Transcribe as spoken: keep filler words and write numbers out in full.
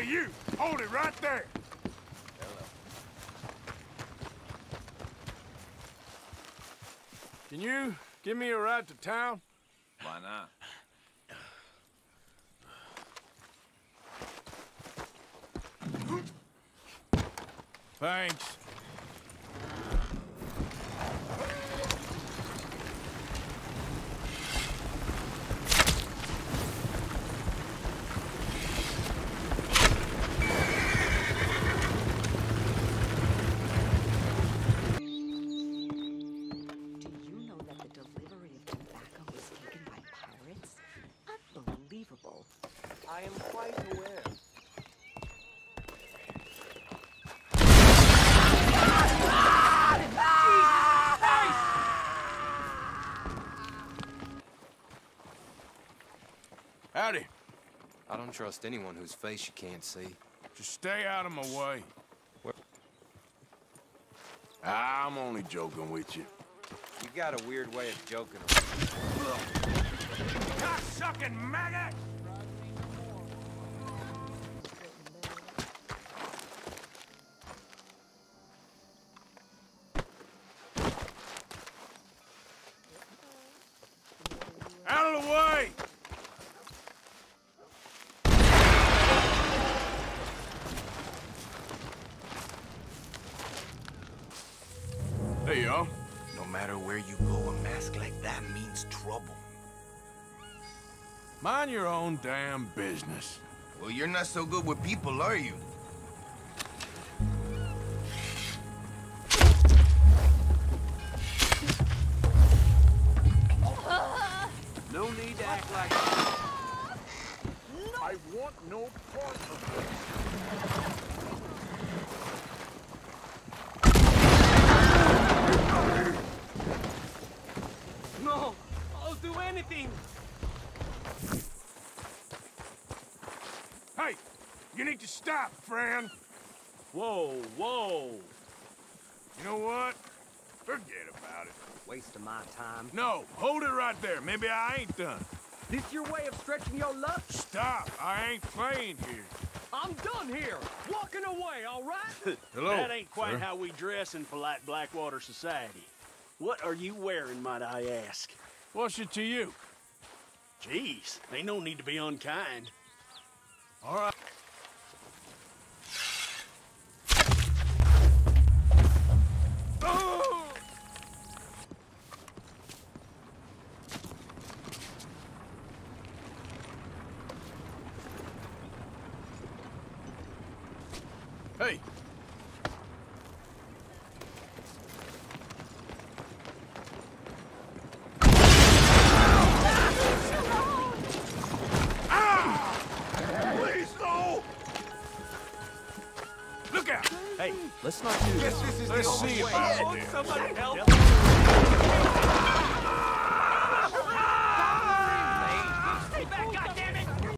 Hey, you! Hold it right there! Hello. Can you give me a ride to town? Why not? Thanks. I am quite aware. Howdy. I don't trust anyone whose face you can't see. Just stay out of my way. Where? I'm only joking with you. You got a weird way of joking around. Cock-sucking maggot! There you are. No matter where you go, a mask like that means trouble. Mind your own damn business. Well, you're not so good with people, are you? No need to act like that. No. I want no part of this. Hey, you need to stop, friend. Whoa, whoa. You know what? Forget about it. Waste of my time. No, hold it right there. Maybe I ain't done. This your way of stretching your luck? Stop. I ain't playing here. I'm done here. Walking away, all right? Hello. That ain't quite sir. How we dress in polite Blackwater society. What are you wearing, might I ask? What's it to you? Jeez, ain't no need to be unkind. All right. Oh! Hey. Let's not do this. This is Let's the see way. Somebody help.